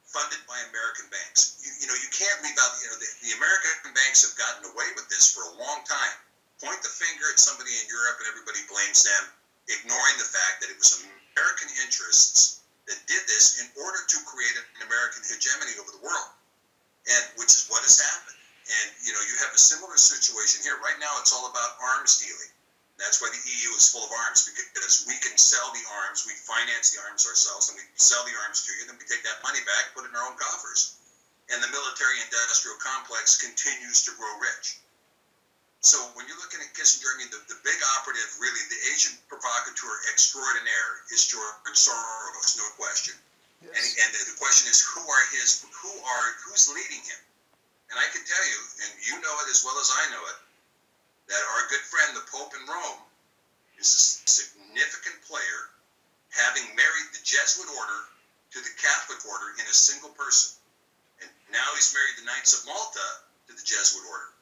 funded by American banks. You, you know, you can't leave out, you know, the, the American banks have gotten away with this for a long time. Point the finger at somebody in Europe and everybody blames them, ignoring the fact that it was American interests that did this in order to create an American hegemony over the world, and which is what has happened. And, you know, you have a similar situation here. Right now, it's all about arms dealing. That's why the E U is full of arms, because we can sell the arms, we finance the arms ourselves, and we sell the arms to you, then we take that money back and put it in our own coffers. And the military-industrial complex continues to grow rich. So when you're looking at Kissinger, I mean, the, the big operative, really, the Asian provocateur extraordinaire is George Soros, no question. Yes. And, and the question is, who are his, who are, who's leading him? And I can tell you, and you know it as well as I know it, that our good friend, the Pope in Rome, is a significant player, having married the Jesuit order to the Catholic order in a single person. And now he's married the Knights of Malta to the Jesuit order.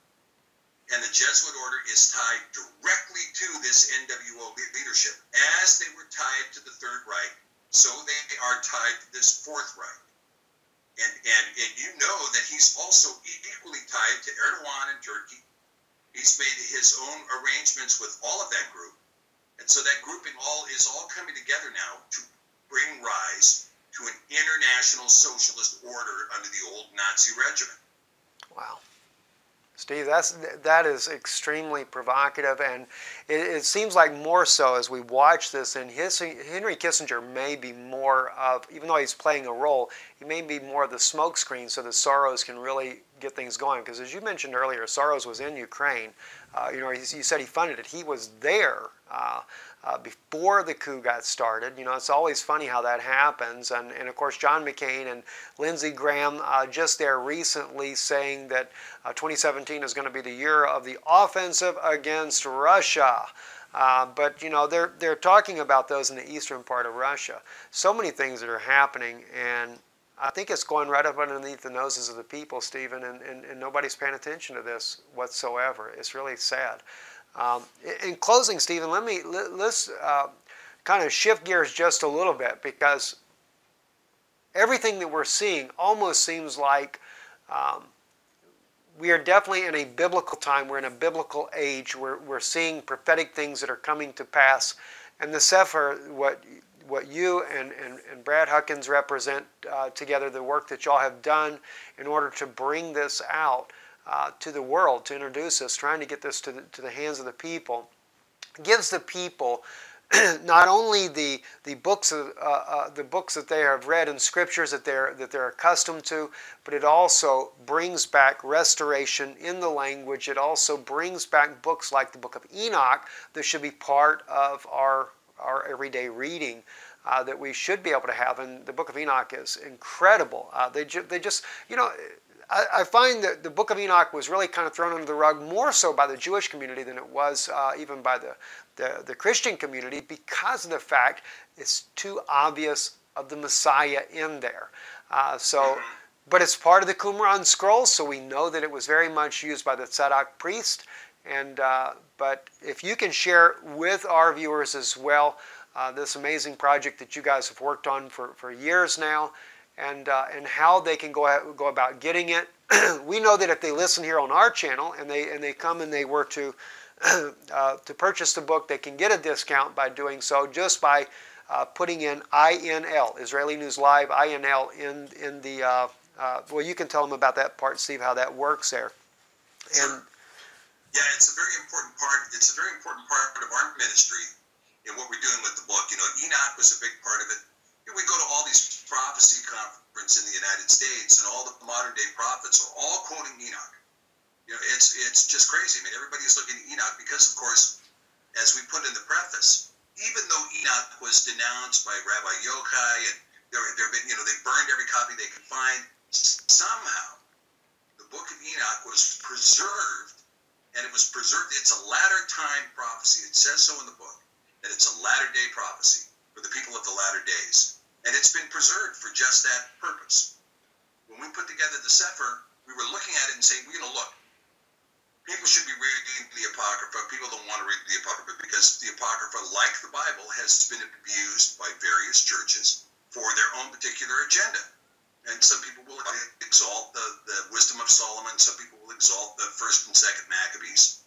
And the Jesuit order is tied directly to this N W O leadership. As they were tied to the Third Reich, so they are tied to this Fourth Reich. And, and, and you know that he's also equally tied to Erdogan in Turkey. He's made his own arrangements with all of that group. And so that grouping all is all coming together now to bring rise to an international socialist order under the old Nazi regime. Wow. Steve, that's, that is extremely provocative, and it, it seems like more so as we watch this, and his, Henry Kissinger may be more of, even though he's playing a role, he may be more of the smokescreen so that Soros can really get things going. Because as you mentioned earlier, Soros was in Ukraine. Uh, you know, he, you said he funded it. He was there uh, uh, before the coup got started. You know, it's always funny how that happens. And, and of course, John McCain and Lindsey Graham uh, just there recently saying that uh, twenty seventeen is going to be the year of the offensive against Russia. Uh, but, you know, they're, they're talking about those in the eastern part of Russia. So many things that are happening, and I think it's going right up underneath the noses of the people, Stephen, and, and, and nobody's paying attention to this whatsoever. It's really sad. Um, in closing, Stephen, let me, let, let's uh, kind of shift gears just a little bit, because everything that we're seeing almost seems like um, we are definitely in a biblical time. We're in a biblical age. We're, we're seeing prophetic things that are coming to pass. And the Cepher, what... what you and, and, and Brad Huckins represent uh, together, the work that y'all have done in order to bring this out uh, to the world, to introduce us, trying to get this to the, to the hands of the people, gives the people not only the, the, books of, uh, uh, the books that they have read and scriptures that they're, that they're accustomed to, but it also brings back restoration in the language. It also brings back books like the Book of Enoch that should be part of our our everyday reading uh, that we should be able to have. And the Book of Enoch is incredible. Uh, they, ju they just, you know, I, I find that the Book of Enoch was really kind of thrown under the rug more so by the Jewish community than it was uh, even by the, the, the Christian community, because of the fact it's too obvious of the Messiah in there. Uh, so, but it's part of the Qumran Scrolls, so we know that it was very much used by the Tzadok priest. And, uh, but if you can share with our viewers as well uh, this amazing project that you guys have worked on for, for years now, and, uh, and how they can go, at, go about getting it. We know that if they listen here on our channel and they, and they come and they were to, uh, to purchase the book, they can get a discount by doing so just by uh, putting in I N L, Israeli News Live, I N L in, in the, uh, uh, well, you can tell them about that part, Steve, how that works there. And yeah, it's a very important part. It's a very important part of our ministry and what we're doing with the book. You know, Enoch was a big part of it. You know, we go to all these prophecy conferences in the United States, and all the modern-day prophets are all quoting Enoch. You know, it's it's just crazy. I mean, everybody is looking at Enoch because, of course, as we put in the preface, even though Enoch was denounced by Rabbi Yochai, and there there been you know they burned every copy they could find, somehow the Book of Enoch was preserved. And it was preserved. It's a latter time prophecy. It says so in the book, that it's a latter day prophecy. for the people of the latter days, and it's been preserved for just that purpose. When we put together the Cepher, we were looking at it and saying, we're going to look. People should be reading the Apocrypha. People don't want to read the Apocrypha because the Apocrypha, like the Bible, has been abused by various churches for their own particular agenda. And some people will exalt the, the wisdom of Solomon. Some people will exalt the first and second Maccabees.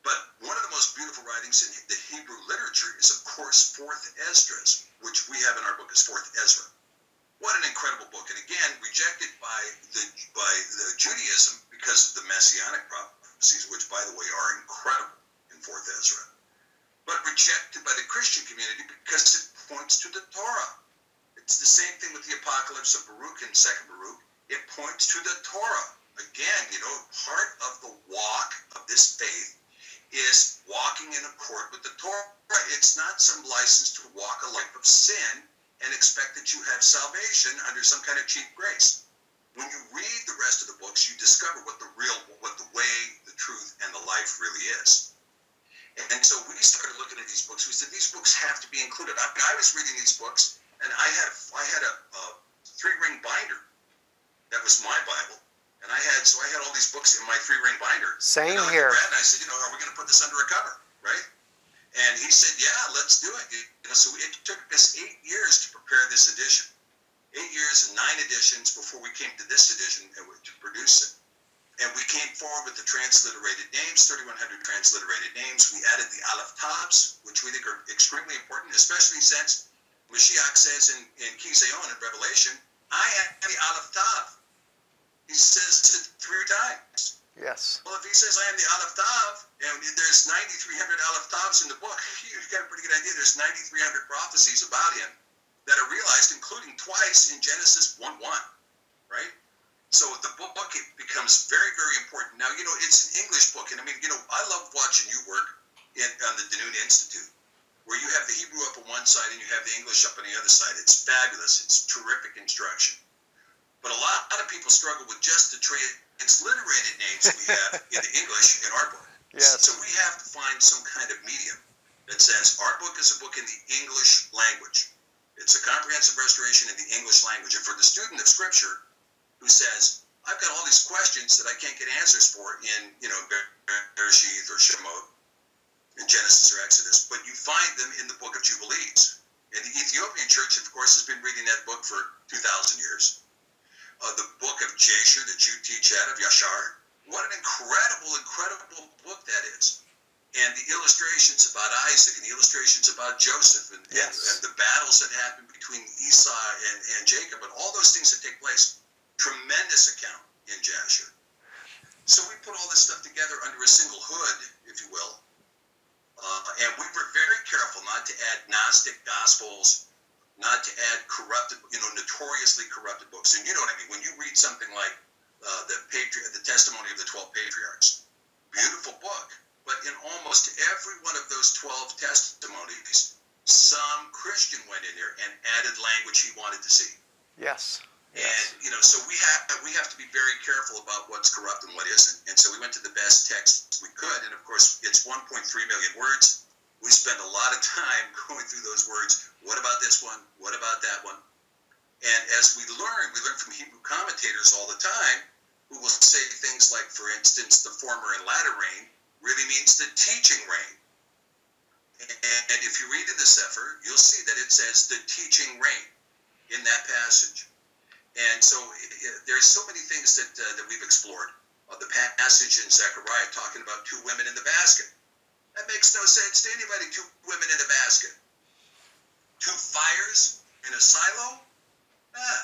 But one of the most beautiful writings in the Hebrew literature is, of course, Fourth Ezra, which we have in our book as Fourth Ezra. What an incredible book. And again, rejected by the by the Judaism because of the Messianic prophecies, which, by the way, are incredible in Fourth Ezra. But rejected by the Christian community because it points to the Torah. It's the same thing with the Apocalypse of Baruch and Second Baruch. It points to the Torah. Again, you know, part of the walk of this faith is walking in accord with the Torah. It's not some license to walk a life of sin and expect that you have salvation under some kind of cheap grace. When you read the rest of the books, you discover what the real, what the way, the truth, and the life really is. And so we started looking at these books. We said, these books have to be included. I, I was reading these books, and I had, I had a, a three-ring binder. That was my Bible. And I had, so I had all these books in my three-ring binder. Same and here. And I said, you know, are we going to put this under a cover, right? And he said, yeah, let's do it. You know, so it took us eight years to prepare this edition. Eight years and nine editions before we came to this edition and to produce it. And we came forward with the transliterated names, three thousand one hundred transliterated names. We added the Aleph Tavs, which we think are extremely important, especially since Mashiach says in, in Kiseon in Revelation, I am the Aleph Tav. He says it three times. Yes. Well, if he says, I am the Aleph Tav, and there's nine thousand three hundred Aleph Tavs in the book, you've got a pretty good idea. There's nine thousand three hundred prophecies about him that are realized, including twice in Genesis one one, right? So the book, book it becomes very, very important. Now, you know, it's an English book, and I mean, you know, I love watching you work in, on the Danoon Institute, where you have the Hebrew up on one side and you have the English up on the other side. It's fabulous. It's terrific instruction. But a lot, a lot of people struggle with just the transliterated names we have in the English in our book. Yes. So we have to find some kind of medium that says our book is a book in the English language. It's a comprehensive restoration in the English language. And for the student of Scripture who says, I've got all these questions that I can't get answers for in, you know, Bereshith or Shemot, in Genesis or Exodus, but you find them in the Book of Jubilees. And the Ethiopian Church, of course, has been reading that book for two thousand years. Uh, the book of Jeshua that you teach out of Yashar. What an incredible, incredible book that is. And the illustrations about Isaac and the illustrations about Joseph and, yes. and, and the battles that happened between Esau and, and Jacob and all those things that take place. Tremendous account in Jasher. So we put all this stuff together under a single hood, if you will. Uh, and we were very careful not to add Gnostic Gospels, not to add corrupted, you know, notoriously corrupted books. And you know what I mean? When you read something like uh, the, Patri- the Testimony of the twelve Patriarchs, beautiful book, but in almost every one of those twelve testimonies, some Christian went in there and added language he wanted to see. Yes. And, yes. you know, so we have, we have to be very careful about what's corrupt and what isn't. And so we went to the best text we could, and of course it's one point three million words. We spend a lot of time going through those words. What about this one? What about that one? And as we learn, we learn from Hebrew commentators all the time who will say things like, for instance, the former and latter rain really means the teaching rain. And if you read in the Sefer, you'll see that it says the teaching rain in that passage. And so there's so many things that, uh, that we've explored. Of the passage in Zechariah talking about two women in the basket. That makes no sense to anybody, two women in a basket. Two fires in a silo? Ah,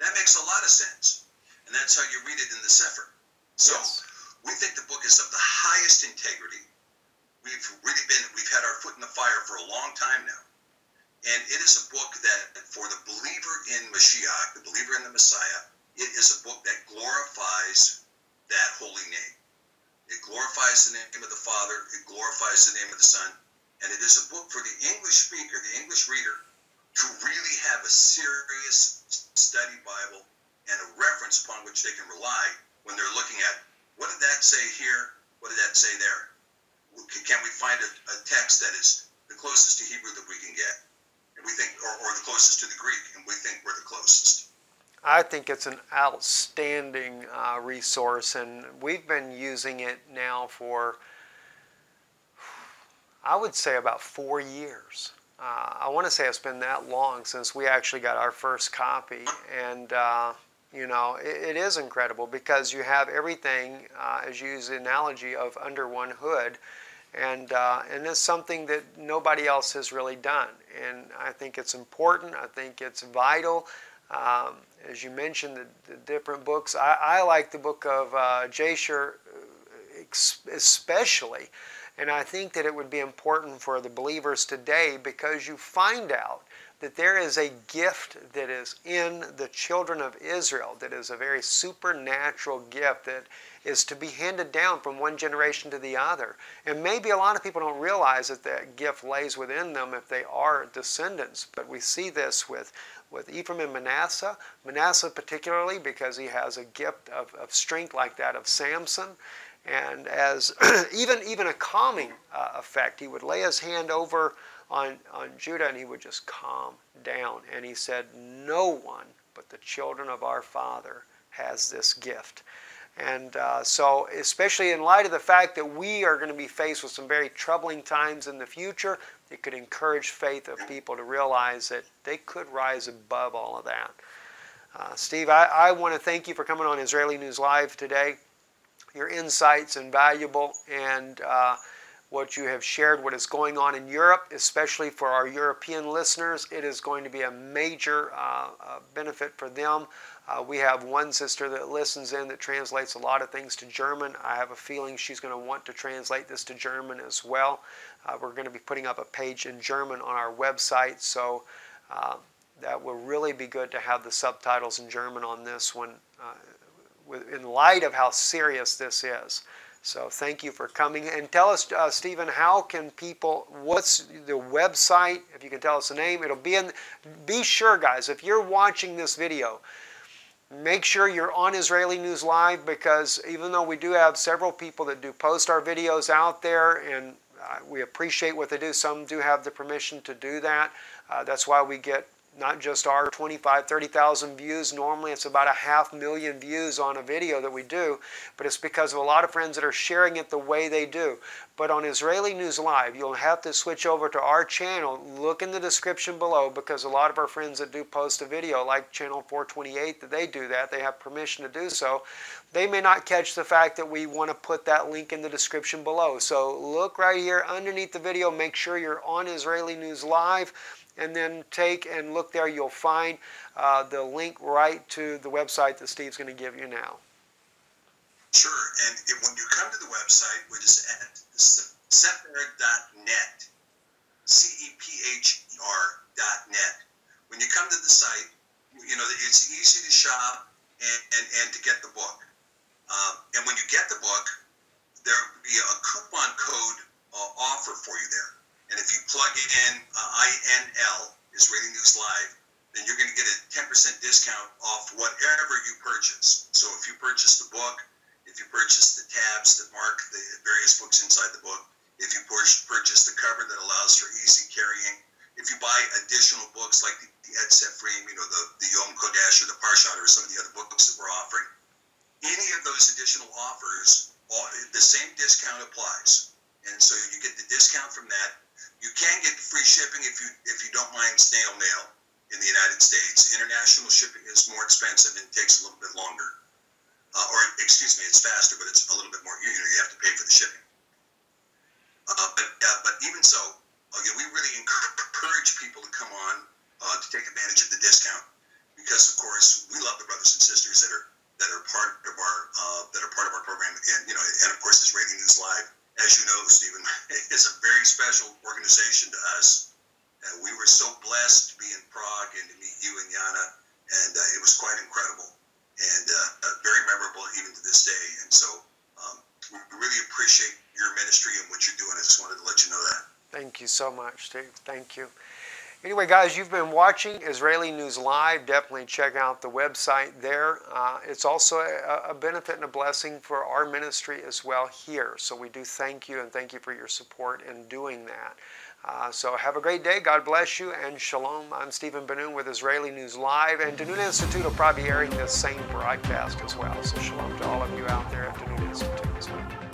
that makes a lot of sense. And that's how you read it in the Sefer. So yes. we think the book is of the highest integrity. We've really been, we've had our foot in the fire for a long time now. And it is a book that for the believer in Mashiach, the believer in the Messiah, it is a book that glorifies that holy name. It glorifies the name of the Father, it glorifies the name of the Son, and it is a book for the English speaker, the English reader, to really have a serious study Bible and a reference upon which they can rely when they're looking at, what did that say here, what did that say there? Can we find a, a text that is the closest to Hebrew that we can get? we think, or, or the closest to the Greek, and we think we're the closest. I think it's an outstanding uh, resource, and we've been using it now for, I would say, about four years. Uh, I want to say it's been that long since we actually got our first copy, and uh, you know, it, it is incredible because you have everything, uh, as you use the analogy of under one hood, and uh, and it's something that nobody else has really done, and I think it's important. I think it's vital. Um, as you mentioned, the, the different books. I, I like the book of uh, Jesher especially, and I think that it would be important for the believers today because you find out that there is a gift that is in the children of Israel that is a very supernatural gift that is to be handed down from one generation to the other. And maybe a lot of people don't realize that that gift lays within them if they are descendants, but we see this with with Ephraim and Manasseh, Manasseh particularly because he has a gift of, of strength like that of Samson, and as even, even a calming uh, effect. He would lay his hand over on, on Judah and he would just calm down. And he said, no one but the children of our father has this gift. And uh, so, especially in light of the fact that we are going to be faced with some very troubling times in the future, it could encourage faith of people to realize that they could rise above all of that. Uh, Steve, I, I want to thank you for coming on Israeli News Live today. Your insights are invaluable, and uh, what you have shared, what is going on in Europe, especially for our European listeners, it is going to be a major uh, uh, benefit for them. Uh, we have one sister that listens in that translates a lot of things to German. I have a feeling she's going to want to translate this to German as well. Uh, we're going to be putting up a page in German on our website, so uh, that will really be good to have the subtitles in German on this one uh, with, in light of how serious this is. So thank you for coming. And tell us, uh, Stephen, how can people, what's the website? If you can tell us the name, it'll be in, be sure, guys, if you're watching this video, make sure you're on Israeli News Live, because even though we do have several people that do post our videos out there, and uh, we appreciate what they do, some do have the permission to do that. Uh, that's why we get not just our twenty-five, thirty thousand views. Normally it's about a half million views on a video that we do, but it's because of a lot of friends that are sharing it the way they do. But on Israeli News Live, you'll have to switch over to our channel. Look in the description below, because a lot of our friends that do post a video, like Channel four twenty-eight, that they do that, they have permission to do so. They may not catch the fact that we want to put that link in the description below. So look right here underneath the video, make sure you're on Israeli News Live, and then take and look there. You'll find uh, the link right to the website that Steve's going to give you now. Sure, and if, when you come to the website, which is at cepher dot net, C E P H E R dot net. When you come to the site, you know, it's easy to shop and, and, and to get the book. Um, and when you get the book, there will be a coupon code uh, offer for you there. And if you plug it in, uh, I N L, Israeli News Live, then you're going to get a ten percent discount off whatever you purchase. So if you purchase the book, if you purchase the tabs that mark the various books inside the book, if you purchase the cover that allows for easy carrying, if you buy additional books like the, the Ed Sephrim, you know, the, the Yom Kodesh or the Parshat or some of the other books that we're offering, any of those additional offers, all, the same discount applies. And so you get the discount from that. You can get free shipping if you if you don't mind snail mail in the United States. International shipping is more expensive and takes a little bit longer. Uh, or, excuse me, it's faster, but it's a little bit more, you know, you have to pay for the shipping. Uh, but uh, but even so, uh, you know, we really encourage people to come on uh, to take advantage of the discount, because, of course, we love the brothers and sisters that are that are part of our uh, that are part of our program, and you know, and of course, Israeli News Live. As you know, Stephen, it's a very special organization to us. Uh, we were so blessed to be in Prague and to meet you and Yana, and uh, it was quite incredible and uh, uh, very memorable even to this day. And so um, we really appreciate your ministry and what you're doing. I just wanted to let you know that. Thank you so much, Steve. Thank you. Anyway, guys, you've been watching Israeli News Live. Definitely check out the website there. Uh, it's also a, a benefit and a blessing for our ministry as well here. So we do thank you, and thank you for your support in doing that. Uh, so have a great day. God bless you, and shalom. I'm Stephen Benoon with Israeli News Live. And Benoon Institute will probably be airing this same broadcast as well. So shalom to all of you out there at Benoon Institute as well.